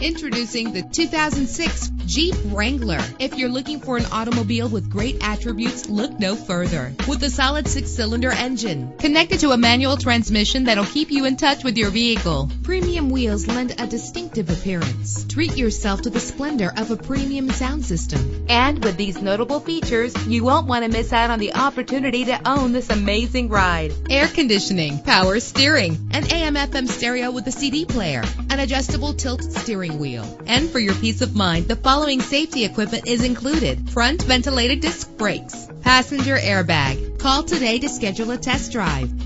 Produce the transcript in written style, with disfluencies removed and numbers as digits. Introducing the 2006 Jeep Wrangler. If you're looking for an automobile with great attributes, look no further. With a solid 6-cylinder engine connected to a manual transmission that'll keep you in touch with your vehicle, premium wheels lend a distinctive appearance. Treat yourself to the splendor of a premium sound system. And with these notable features, you won't want to miss out on the opportunity to own this amazing ride. Air conditioning, power steering, an AM/FM stereo with a CD player, an adjustable tilt steering wheel. And for your peace of mind, the following safety equipment is included: front ventilated disc brakes, passenger airbag. Call today to schedule a test drive.